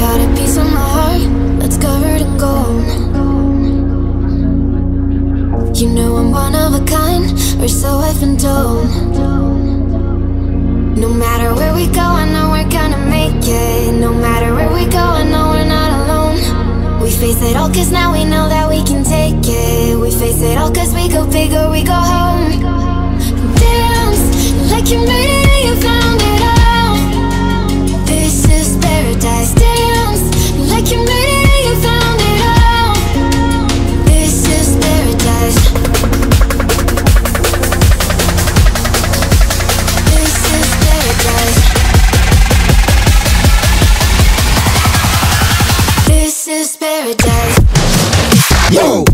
Got a piece of my heart that's covered in gold. You know I'm one of a kind, or so I've been told. No matter where we go, I know we're gonna make it. No matter where we go, I know we're not alone. We face it all cause now we know that we can take it. We face it all cause we go big or we go home. Dance like you made it, you found it all. Paradise, dance like you made it, you found it all. This is paradise. This is paradise. This is paradise. Yo!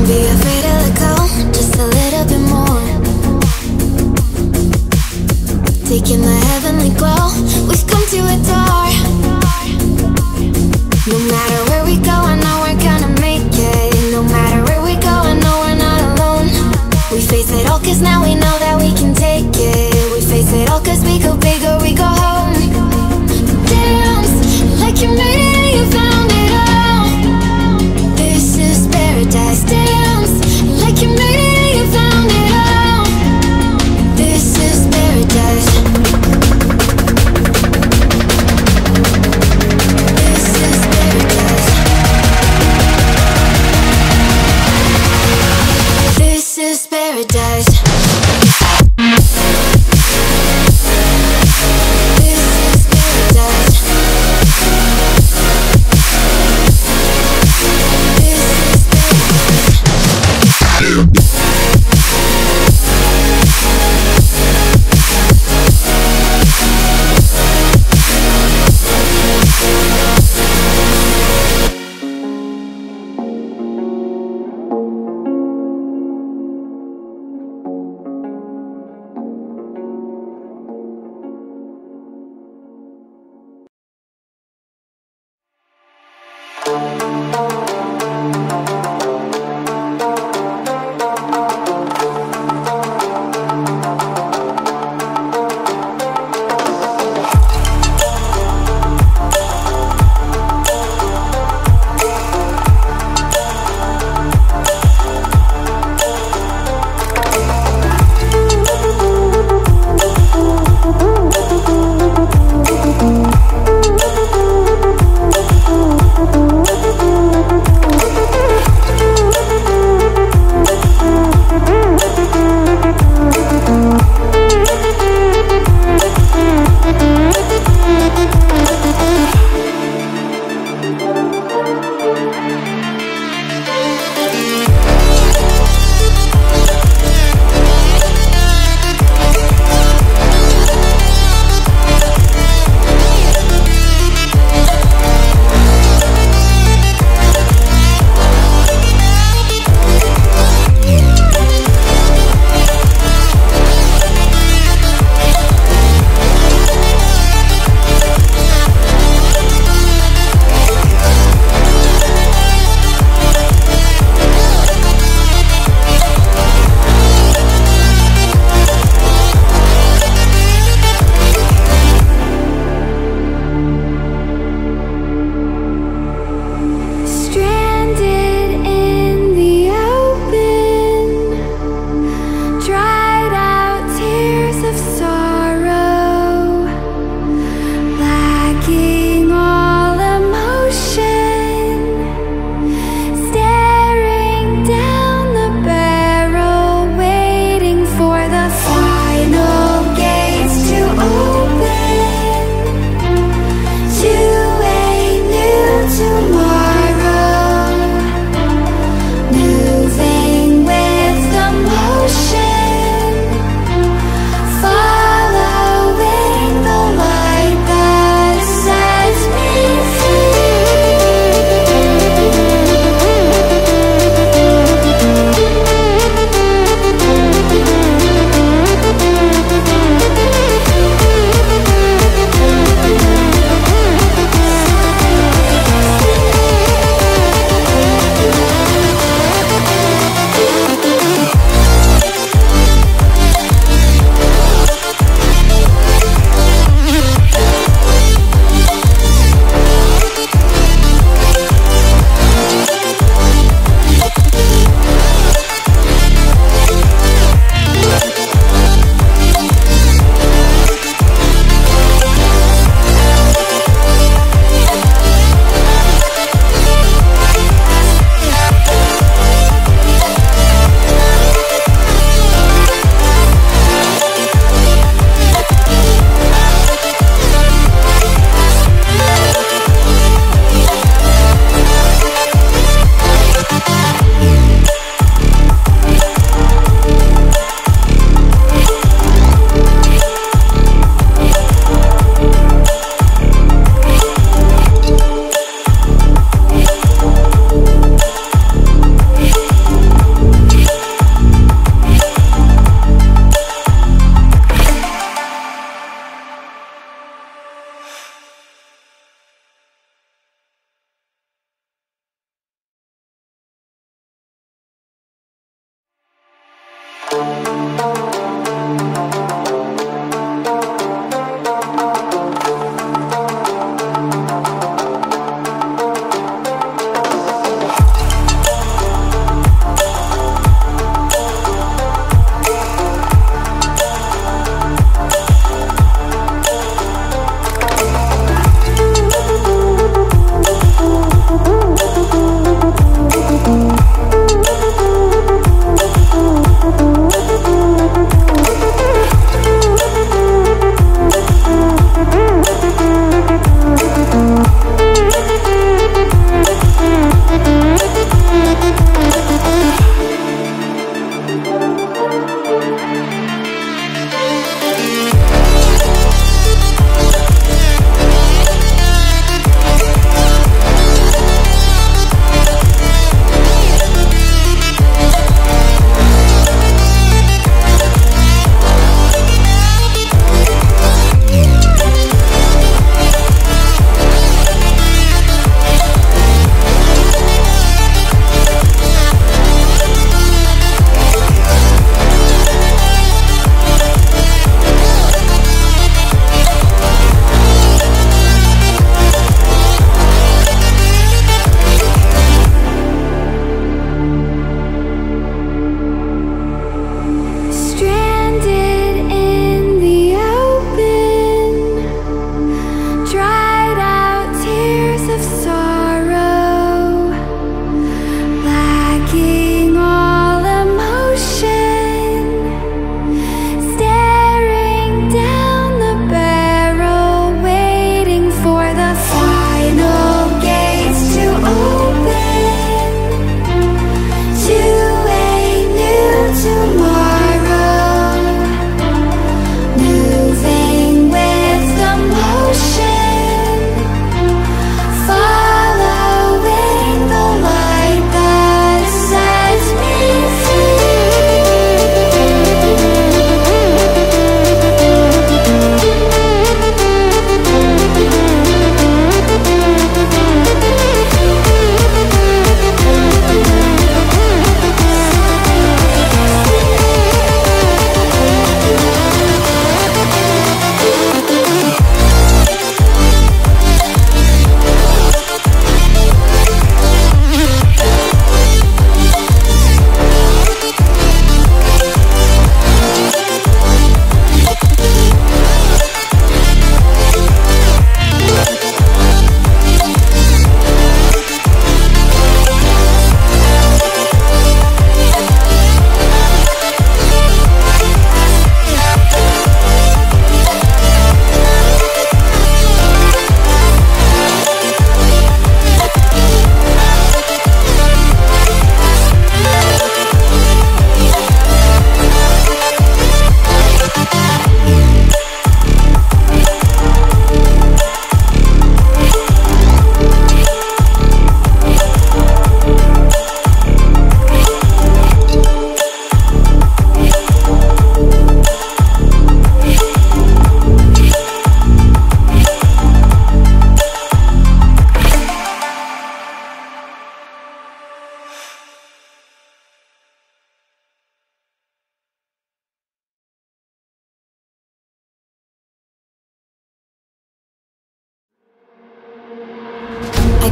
Be afraid to let go.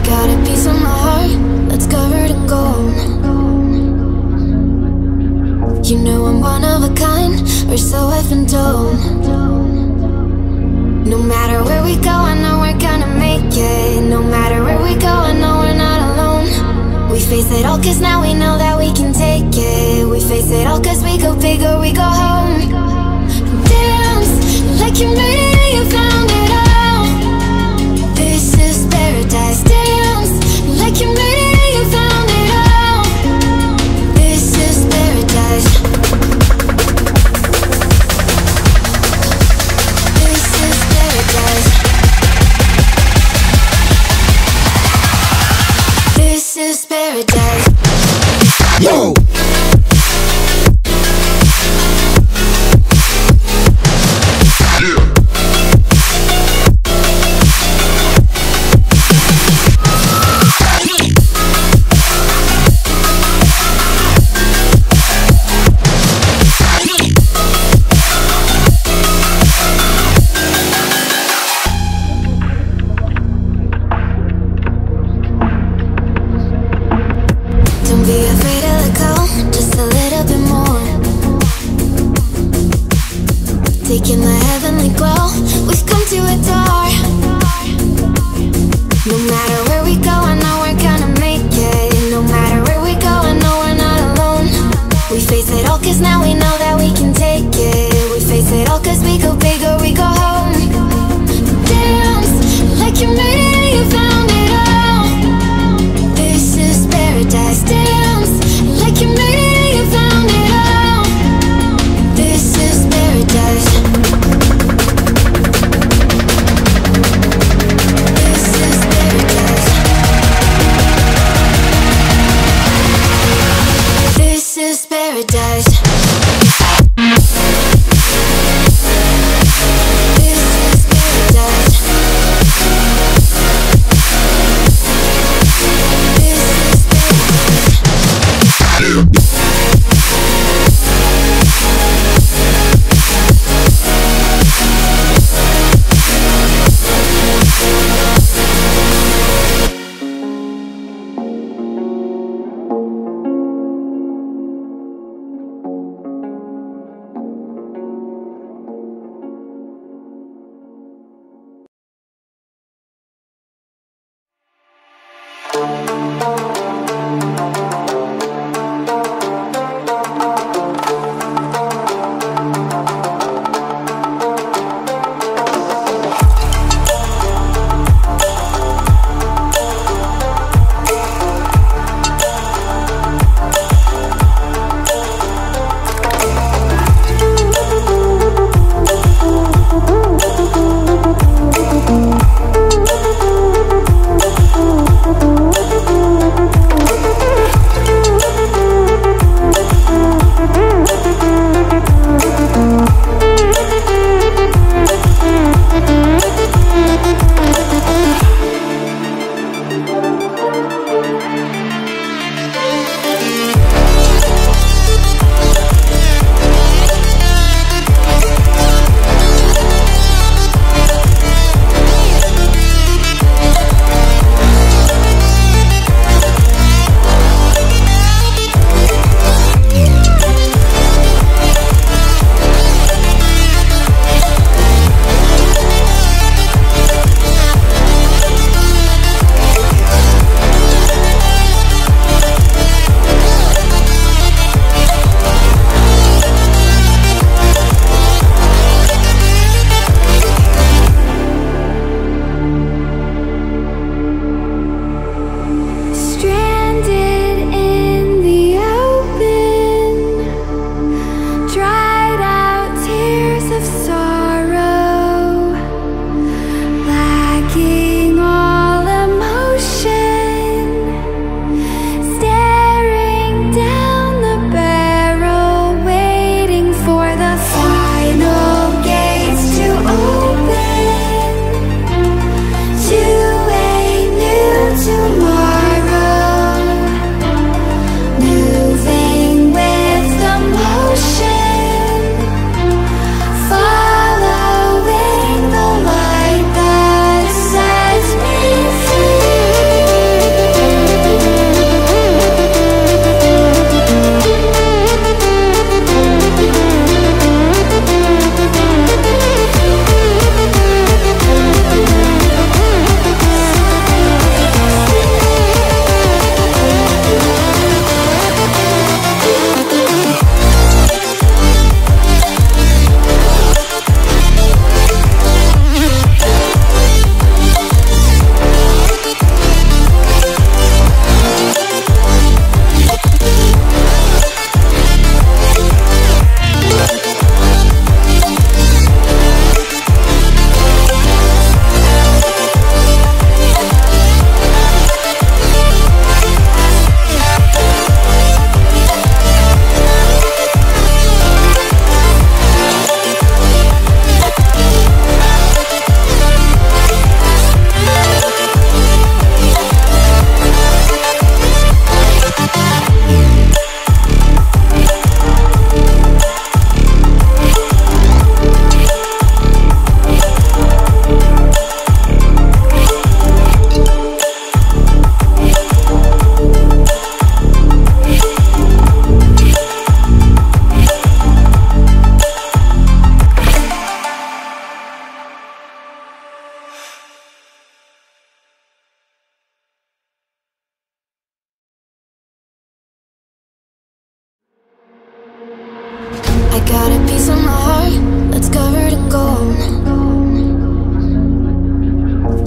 Got a piece of my heart that's covered in gold. You know I'm one of a kind, or so I've been told. No matter where we go, I know we're gonna make it. No matter where we go, I know we're not alone. We face it all cause now we know that we can take it. We face it all cause we go big or we go home. Dance like you made it, you found it all. This is paradise. Dance like you made it, you found it all. This is paradise. This is paradise. This is paradise. Yo! Be afraid to let go.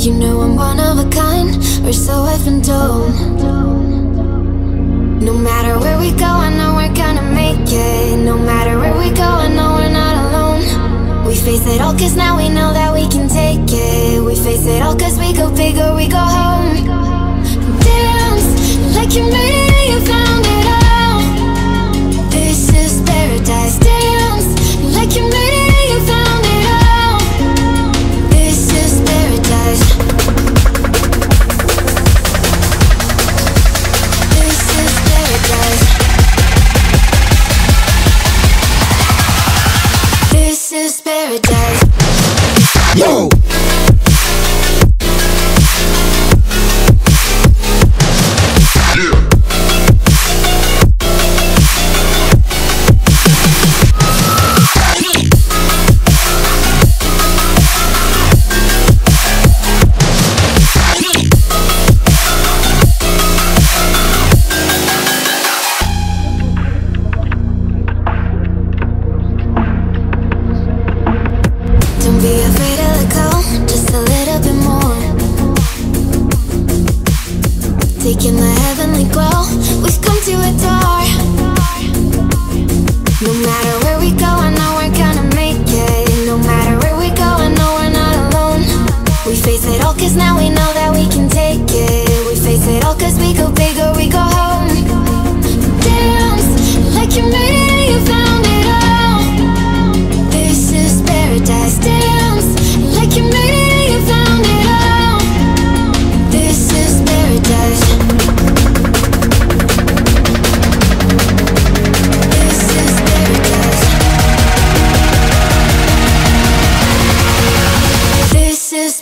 You know I'm one of a kind, or so I've been told. No matter where we go, I know we're gonna make it. No matter where we go, I know we're not alone. We face it all cause now we know that we can take it. We face it all cause we go big or we go home. Dance like you made it, you found it all. This is paradise. Dance like you made it, you found it all. This is paradise. This is paradise. Yo!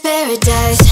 Paradise.